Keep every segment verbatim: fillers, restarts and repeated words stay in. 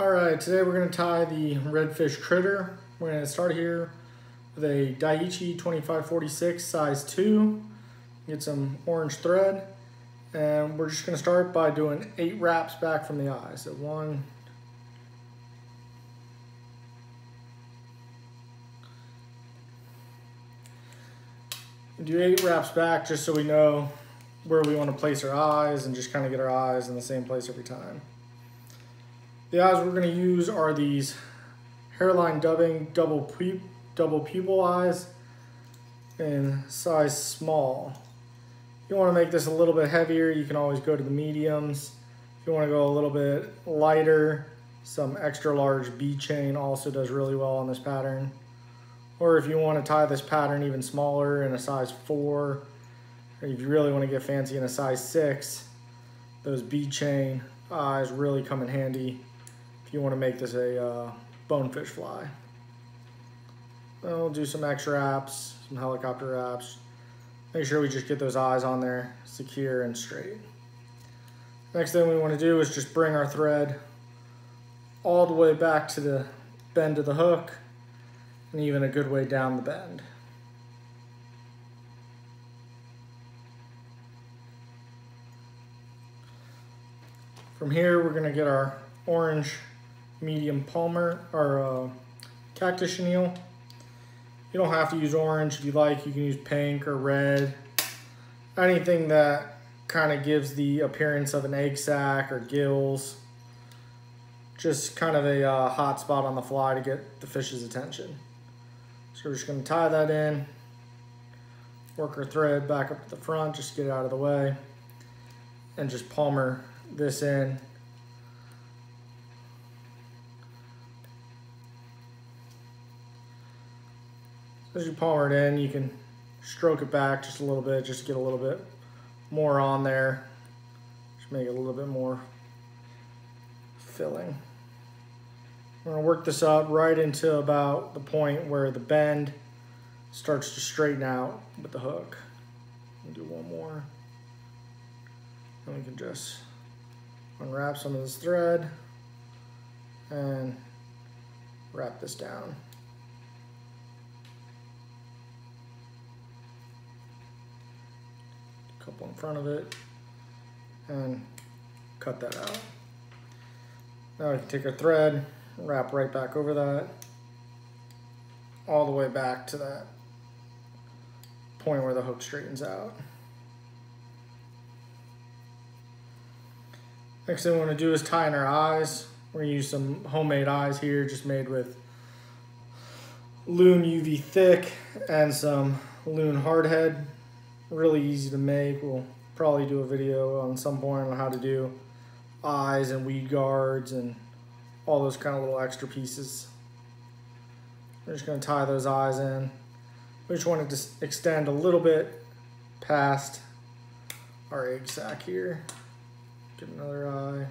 All right, today we're gonna tie the redfish critter. We're gonna start here with a Daiichi twenty-five forty-six size two. Get some orange thread. And we're just gonna start by doing eight wraps back from the eye. So one, do eight wraps back just so we know where we wanna place our eyes and just kinda get our eyes in the same place every time. The eyes we're going to use are these hairline dubbing double pu double pupil eyes in size small. If you want to make this a little bit heavier, you can always go to the mediums. If you want to go a little bit lighter, some extra large bead chain also does really well on this pattern. Or if you want to tie this pattern even smaller in a size four, or if you really want to get fancy in a size six, those bead chain eyes really come in handy if you want to make this a uh, bonefish fly. We'll do some extra wraps, some helicopter wraps. Make sure we just get those eyes on there, secure and straight. Next thing we want to do is just bring our thread all the way back to the bend of the hook and even a good way down the bend. From here, we're gonna get our orange medium Palmer, or uh, Cactus Chenille. You don't have to use orange if you like. You can use pink or red. Anything that kind of gives the appearance of an egg sac or gills. Just kind of a uh, hot spot on the fly to get the fish's attention. So we're just gonna tie that in. Work our thread back up to the front, just get it out of the way. And just Palmer this in. As you palmer it in, you can stroke it back just a little bit, just get a little bit more on there. Just make it a little bit more filling. We're gonna work this up right into about the point where the bend starts to straighten out with the hook. We'll do one more. And we can just unwrap some of this thread and wrap this down. A couple in front of it and cut that out. Now we can take our thread, wrap right back over that, all the way back to that point where the hook straightens out. Next thing we want to do is tie in our eyes. We're going to use some homemade eyes here, just made with Loon U V Thick and some Loon Hardhead. Really easy to make. We'll probably do a video on some point on how to do eyes and weed guards and all those kind of little extra pieces. We're just going to tie those eyes in. We just want to extend a little bit past our egg sac here. Get another eye.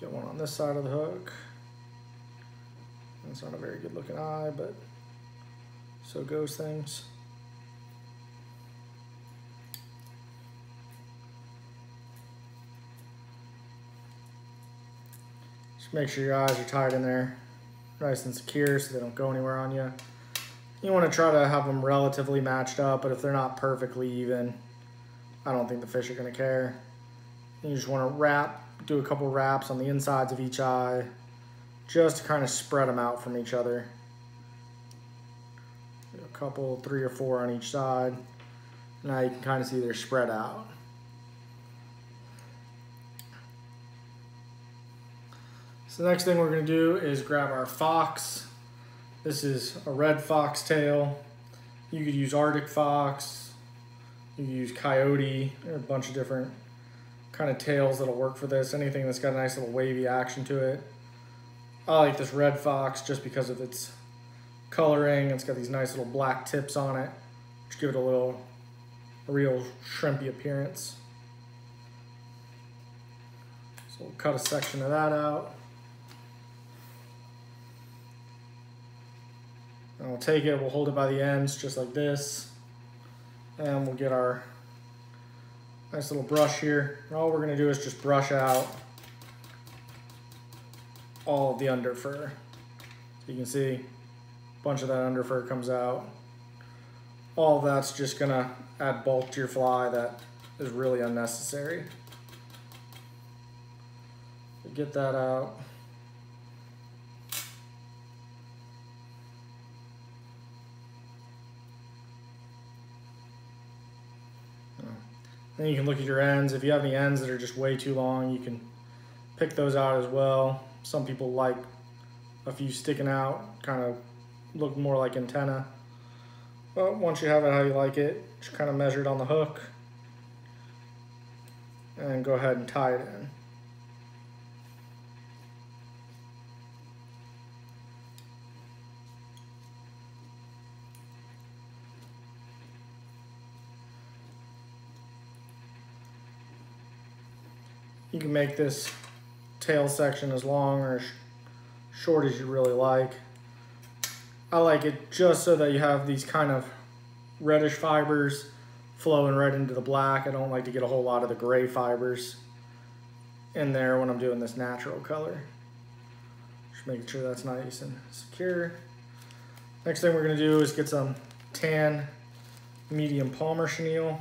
Get one on this side of the hook. It's not a very good looking eye, but so goes things. Just make sure your eyes are tied in there, nice and secure so they don't go anywhere on you. You want to try to have them relatively matched up, but if they're not perfectly even, I don't think the fish are gonna care. And you just wanna wrap, do a couple wraps on the insides of each eye, just to kind of spread them out from each other. A couple, three or four on each side. Now you can kind of see they're spread out. So the next thing we're gonna do is grab our fox. This is a red fox tail. You could use Arctic fox, you use coyote, or a bunch of different kind of tails that'll work for this. Anything that's got a nice little wavy action to it. I like this red fox just because of its coloring. It's got these nice little black tips on it, which give it a little, a real shrimpy appearance. So we'll cut a section of that out. And we'll take it, we'll hold it by the ends just like this. And we'll get our nice little brush here. And all we're gonna do is just brush out all the under fur. So you can see a bunch of that under fur comes out. All that's just gonna add bulk to your fly that is really unnecessary. So get that out. Then you can look at your ends. If you have any ends that are just way too long, you can pick those out as well. Some people like a few sticking out, kind of look more like antenna. But once you have it how you like it, just kind of measure it on the hook and go ahead and tie it in. You can make this tail section as long or sh- short as you really like. I like it just so that you have these kind of reddish fibers flowing right into the black. I don't like to get a whole lot of the gray fibers in there when I'm doing this natural color. Just making sure that's nice and secure. Next thing we're gonna do is get some tan medium Palmer Chenille.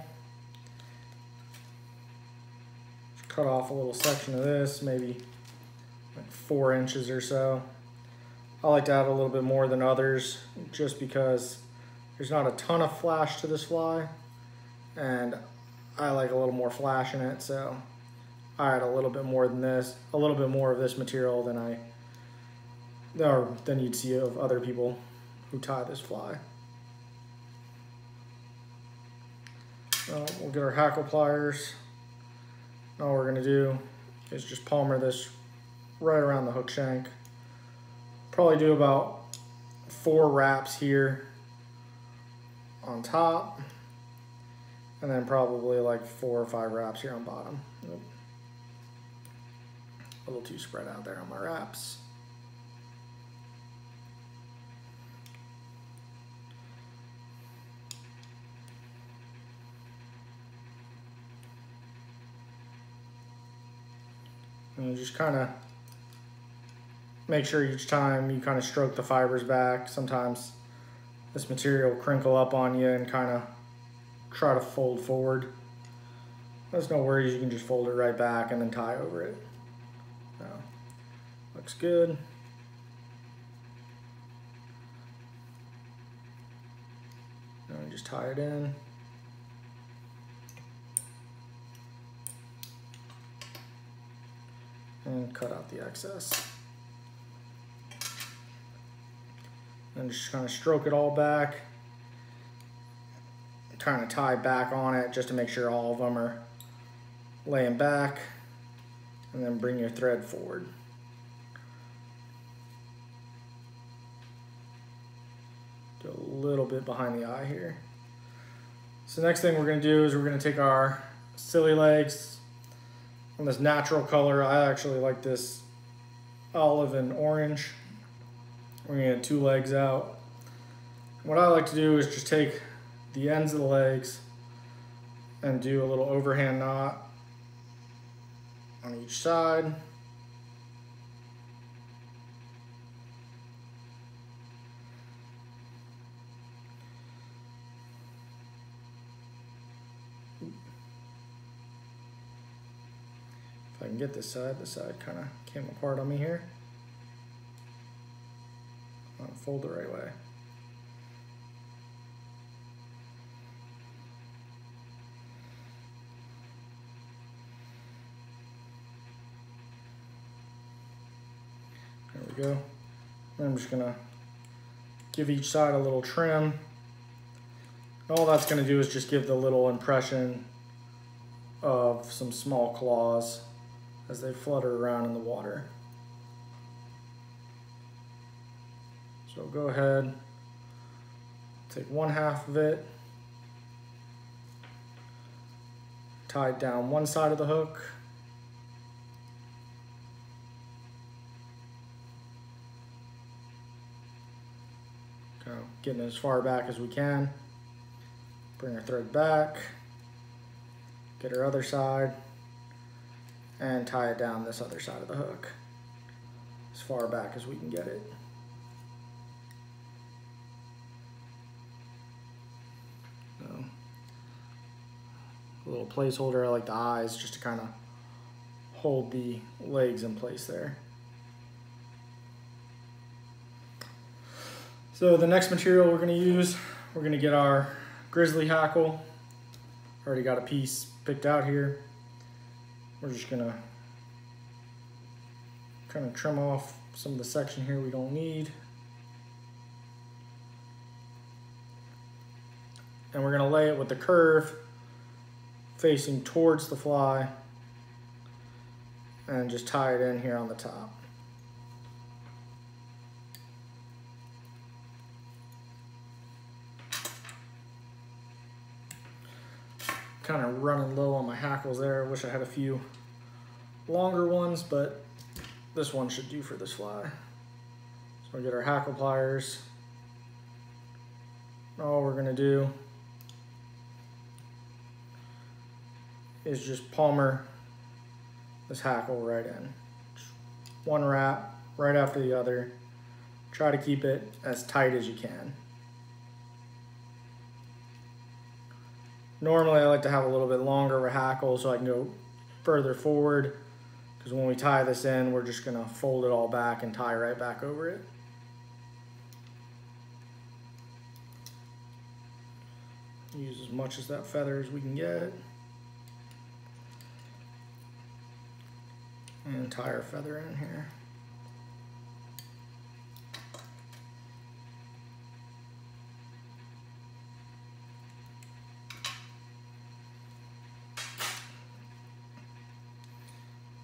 Cut off a little section of this, maybe like four inches or so. I like to add a little bit more than others just because there's not a ton of flash to this fly and I like a little more flash in it, so I add a little bit more than this, a little bit more of this material than I, or than you'd see of other people who tie this fly. So we'll get our hackle pliers. All we're gonna do is just palmer this right around the hook shank. Probably do about four wraps here on top, and then probably like four or five wraps here on bottom. Nope. A little too spread out there on my wraps. And just kind of make sure each time you kind of stroke the fibers back. Sometimes this material will crinkle up on you and kind of try to fold forward. There's no worries, you can just fold it right back and then tie over it. So, looks good. And just tie it in. And cut out the excess. And just kind of stroke it all back. Kind of tie back on it just to make sure all of them are laying back. And then bring your thread forward. Do a little bit behind the eye here. So next thing we're gonna do is we're gonna take our Sili Legs. On this natural color, I actually like this olive and orange. We're gonna get two legs out. What I like to do is just take the ends of the legs and do a little overhand knot on each side. I can get this side. This side kind of came apart on me here. I'll fold the right way. There we go. And I'm just gonna give each side a little trim. And all that's gonna do is just give the little impression of some small claws as they flutter around in the water. So go ahead, take one half of it, tie it down one side of the hook, kind of getting as far back as we can, bring our thread back, get our other side, and tie it down this other side of the hook. as far back as we can get it. So, a little placeholder, I like the eyes just to kind of hold the legs in place there. So the next material we're going to use, we're going to get our grizzly hackle. Already got a piece picked out here. We're just going to kind of trim off some of the section here we don't need. And we're going to lay it with the curve facing towards the fly and just tie it in here on the top. Kind of running low on my hackles there. I wish I had a few longer ones, but this one should do for this fly. So we'll get our hackle pliers. All we're gonna do is just Palmer this hackle right in. Just one wrap right after the other. Try to keep it as tight as you can. Normally I like to have a little bit longer of a hackle so I can go further forward, because when we tie this in, we're just gonna fold it all back and tie right back over it. Use as much as that feather as we can get. And tie our feather in here.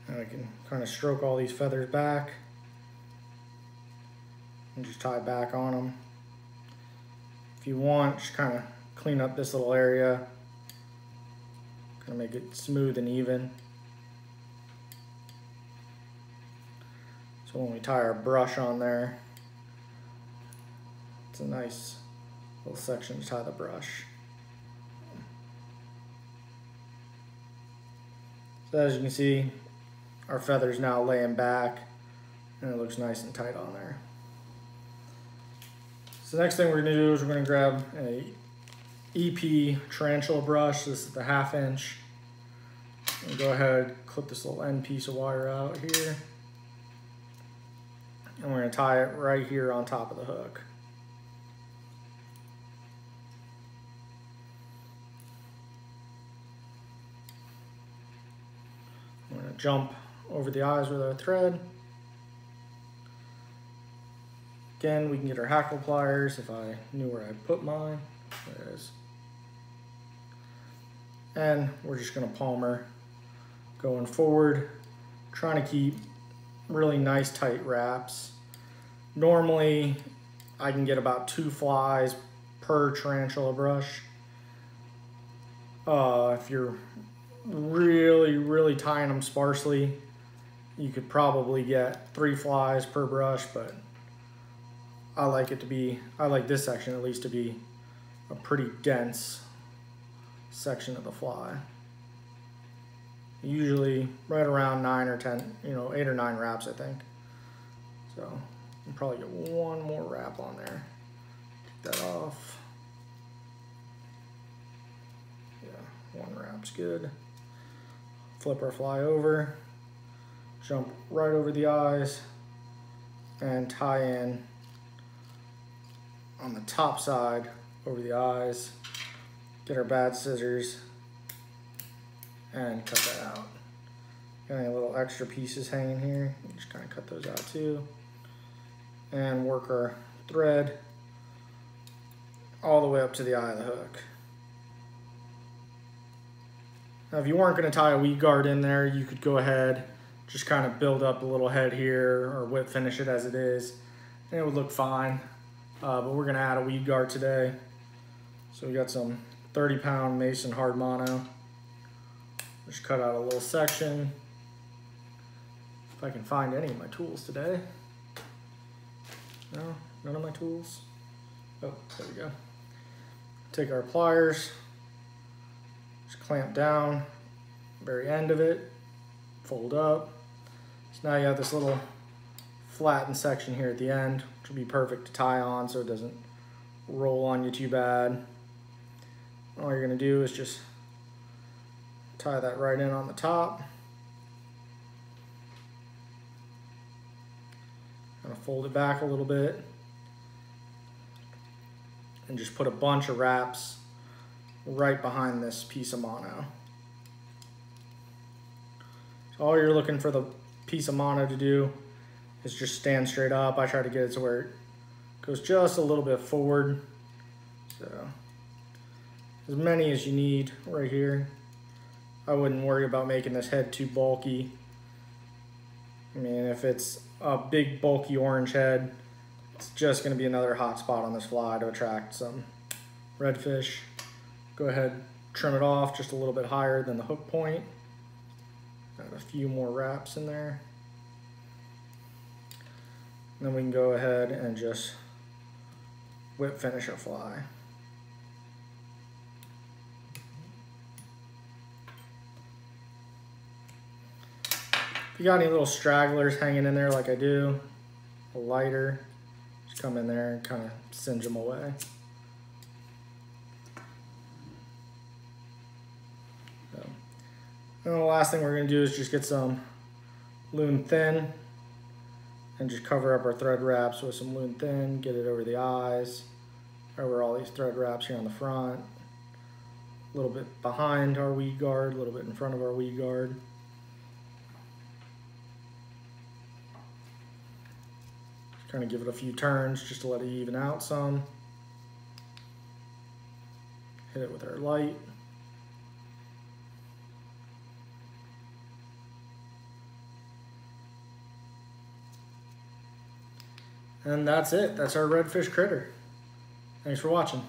And I can kind of stroke all these feathers back and just tie back on them. If you want, just kind of clean up this little area, kind of make it smooth and even. So when we tie our brush on there, it's a nice little section to tie the brush. So as you can see, our feather's now laying back and it looks nice and tight on there. So the next thing we're gonna do is we're gonna grab a E P tarantula brush. This is the half inch. We'll go ahead, clip this little end piece of wire out here. And we're gonna tie it right here on top of the hook. We're gonna jump over the eyes with our thread. Again, we can get our hackle pliers if I knew where I put mine. There it is. And we're just gonna Palmer going forward, trying to keep really nice tight wraps. Normally, I can get about two flies per tarantula brush. Uh, if you're really, really tying them sparsely, you could probably get three flies per brush, but I like it to be, I like this section at least to be a pretty dense section of the fly. Usually right around nine or ten, you know, eight or nine wraps, I think. So you'll probably get one more wrap on there. Take that off. Yeah, one wrap's good. Flip our fly over, jump right over the eyes, and tie in on the top side over the eyes. Get our bad scissors and cut that out. Got any little extra pieces hanging here? Just kind of cut those out too. And work our thread all the way up to the eye of the hook. Now, if you weren't going to tie a weed guard in there, you could go ahead, just kind of build up a little head here or whip finish it as it is, and it would look fine. Uh, but we're going to add a weed guard today. So we got some thirty pound Mason Hard Mono. Just cut out a little section. If I can find any of my tools today. No, none of my tools. Oh, there we go. Take our pliers, just clamp down the very end of it, fold up. So now you have this little flattened section here at the end, which will be perfect to tie on so it doesn't roll on you too bad. All you're gonna do is just tie that right in on the top. Gonna fold it back a little bit and just put a bunch of wraps right behind this piece of mono. So all you're looking for the piece of mono to do is just stand straight up. I try to get it to where it goes just a little bit forward. So as many as you need right here. I wouldn't worry about making this head too bulky. I mean, if it's a big bulky orange head, it's just gonna be another hot spot on this fly to attract some redfish. Go ahead, trim it off just a little bit higher than the hook point. Got a few more wraps in there. And then we can go ahead and just whip finish a fly. If you got any little stragglers hanging in there like I do, a lighter, just come in there and kind of singe them away. And the last thing we're gonna do is just get some Loon Thin and just cover up our thread wraps with some Loon Thin, get it over the eyes, over all these thread wraps here on the front, a little bit behind our weed guard, a little bit in front of our weed guard. Just kind of give it a few turns just to let it even out some. Hit it with our light. And that's it. That's our redfish critter. Thanks for watching.